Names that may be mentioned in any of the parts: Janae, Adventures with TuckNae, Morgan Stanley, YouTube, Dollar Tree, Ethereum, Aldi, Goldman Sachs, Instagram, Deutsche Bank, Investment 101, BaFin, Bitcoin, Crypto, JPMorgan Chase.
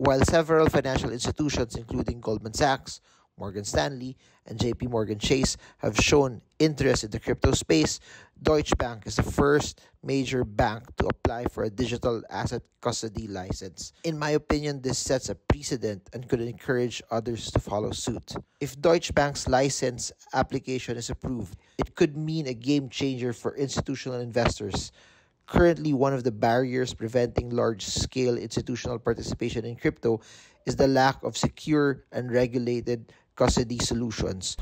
while several financial institutions, including Goldman Sachs, Morgan Stanley, and JPMorgan Chase, have shown interest in the crypto space, Deutsche Bank is the first major bank to apply for a digital asset custody license. In my opinion, this sets a precedent and could encourage others to follow suit. If Deutsche Bank's license application is approved, it could mean a game changer for institutional investors. Currently, one of the barriers preventing large-scale institutional participation in crypto is the lack of secure and regulated custody solutions.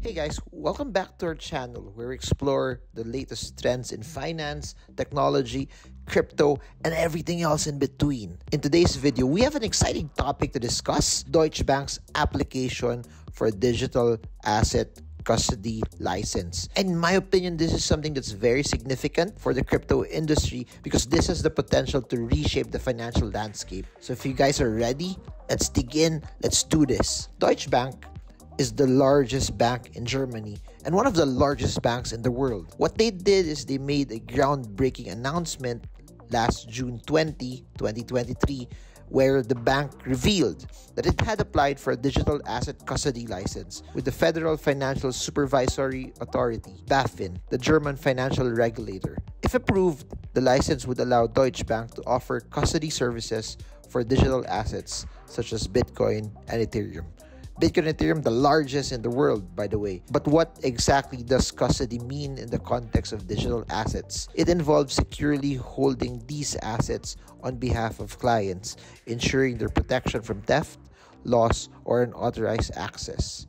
Hey guys, welcome back to our channel where we explore the latest trends in finance, technology, crypto, and everything else in between. In today's video, we have an exciting topic to discuss: Deutsche Bank's application for a digital asset custody license. And in my opinion, this is something that's very significant for the crypto industry because this has the potential to reshape the financial landscape. So if you guys are ready, let's dig in. Let's do this. Deutsche Bank is the largest bank in Germany and one of the largest banks in the world. What they did is they made a groundbreaking announcement last June 20, 2023, where the bank revealed that it had applied for a digital asset custody license with the Federal Financial Supervisory Authority, BaFin, the German financial regulator. If approved, the license would allow Deutsche Bank to offer custody services for digital assets such as Bitcoin and Ethereum. Bitcoin and Ethereum, the largest in the world, by the way. But what exactly does custody mean in the context of digital assets? It involves securely holding these assets on behalf of clients, ensuring their protection from theft, loss, or unauthorized access.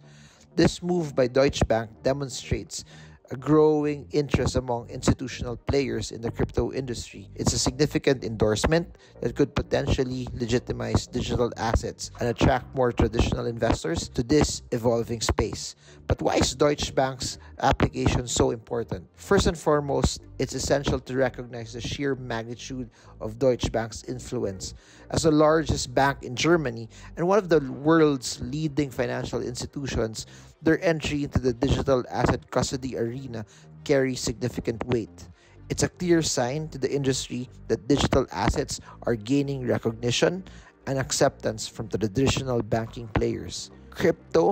This move by Deutsche Bank demonstrates a growing interest among institutional players in the crypto industry. It's a significant endorsement that could potentially legitimize digital assets and attract more traditional investors to this evolving space. But why is Deutsche Bank's application so important? First and foremost, it's essential to recognize the sheer magnitude of Deutsche Bank's influence. As the largest bank in Germany and one of the world's leading financial institutions, their entry into the digital asset custody arena carries significant weight. It's a clear sign to the industry that digital assets are gaining recognition and acceptance from the traditional banking players. Crypto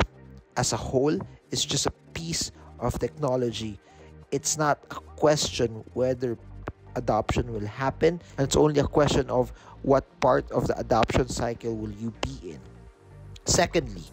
as a whole is just a piece of technology. It's not a question whether adoption will happen, and it's only a question of what part of the adoption cycle will you be in. Secondly,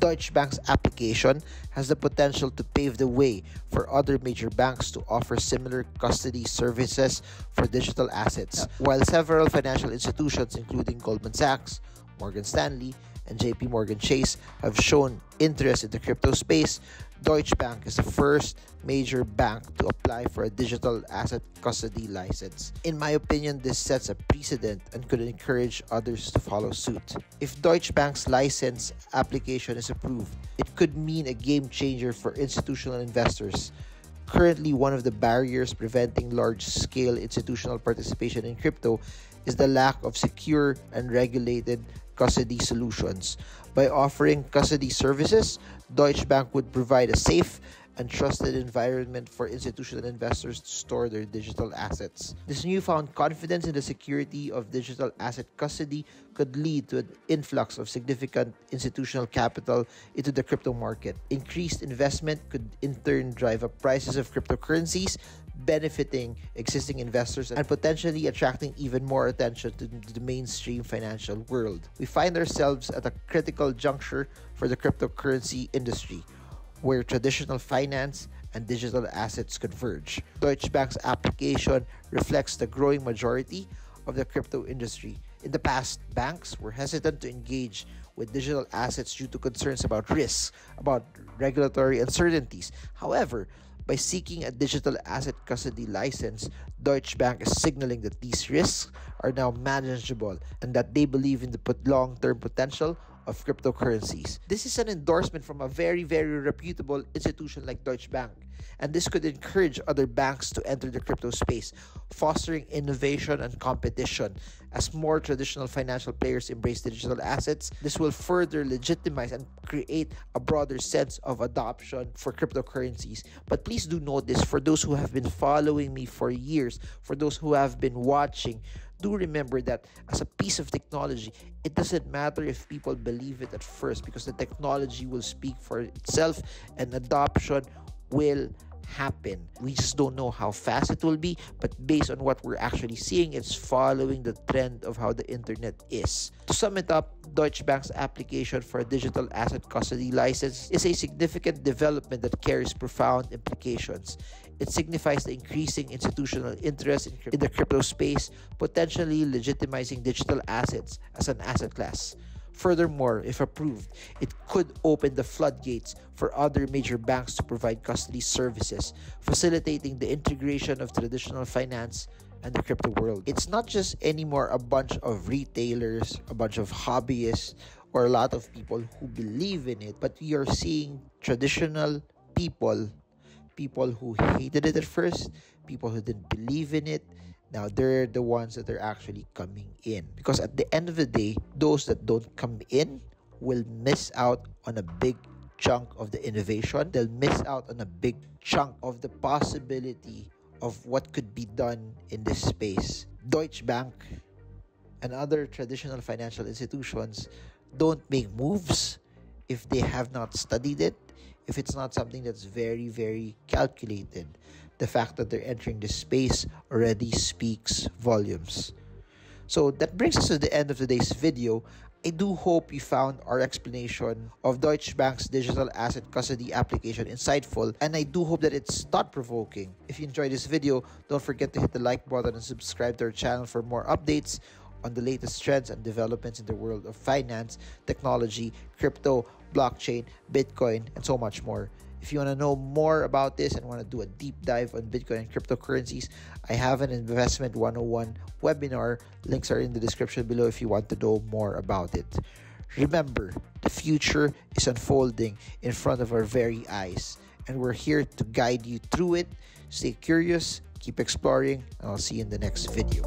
Deutsche Bank's application has the potential to pave the way for other major banks to offer similar custody services for digital assets. While several financial institutions, including Goldman Sachs, Morgan Stanley, and JPMorgan Chase, have shown interest in the crypto space, Deutsche Bank is the first major bank to apply for a digital asset custody license. In my opinion, this sets a precedent and could encourage others to follow suit. If Deutsche Bank's license application is approved, it could mean a game changer for institutional investors. Currently, one of the barriers preventing large-scale institutional participation in crypto is the lack of secure and regulated custody solutions. By offering custody services, Deutsche Bank would provide a safe and trusted environment for institutional investors to store their digital assets. This newfound confidence in the security of digital asset custody could lead to an influx of significant institutional capital into the crypto market. Increased investment could in turn drive up prices of cryptocurrencies, benefiting existing investors and potentially attracting even more attention to the mainstream financial world. We find ourselves at a critical juncture for the cryptocurrency industry, where traditional finance and digital assets converge. Deutsche Bank's application reflects the growing majority of the crypto industry. In the past, banks were hesitant to engage with digital assets due to concerns about risk, about regulatory uncertainties. However, by seeking a digital asset custody license, Deutsche Bank is signaling that these risks are now manageable and that they believe in the long-term potential of cryptocurrencies. This is an endorsement from a very, very reputable institution like Deutsche Bank, and this could encourage other banks to enter the crypto space, fostering innovation and competition. As more traditional financial players embrace digital assets, this will further legitimize and create a broader sense of adoption for cryptocurrencies. But please do note this, for those who have been following me for years, for those who have been watching, do remember that as a piece of technology, it doesn't matter if people believe it at first, because the technology will speak for itself and adoption will happen. We just don't know how fast it will be, but based on what we're actually seeing, it's following the trend of how the internet is. To sum it up, Deutsche Bank's application for a digital asset custody license is a significant development that carries profound implications. It signifies the increasing institutional interest in the crypto space, potentially legitimizing digital assets as an asset class. Furthermore, if approved, it could open the floodgates for other major banks to provide custody services, facilitating the integration of traditional finance and the crypto world. It's not just anymore a bunch of retailers, a bunch of hobbyists, or a lot of people who believe in it, but we are seeing traditional people who hated it at first, people who didn't believe in it. Now, they're the ones that are actually coming in. Because at the end of the day, those that don't come in will miss out on a big chunk of the innovation. They'll miss out on a big chunk of the possibility of what could be done in this space. Deutsche Bank and other traditional financial institutions don't make moves if they have not studied it, if it's not something that's very, very calculated. The fact that they're entering this space already speaks volumes. So that brings us to the end of today's video. I do hope you found our explanation of Deutsche Bank's digital asset custody application insightful, and I do hope that it's thought-provoking. If you enjoyed this video, don't forget to hit the like button and subscribe to our channel for more updates on the latest trends and developments in the world of finance, technology, crypto, blockchain, Bitcoin, and so much more. If you want to know more about this and want to do a deep dive on Bitcoin and cryptocurrencies, I have an Investment 101 webinar. Links are in the description below if you want to know more about it. Remember, the future is unfolding in front of our very eyes, and we're here to guide you through it. Stay curious, keep exploring, and I'll see you in the next video.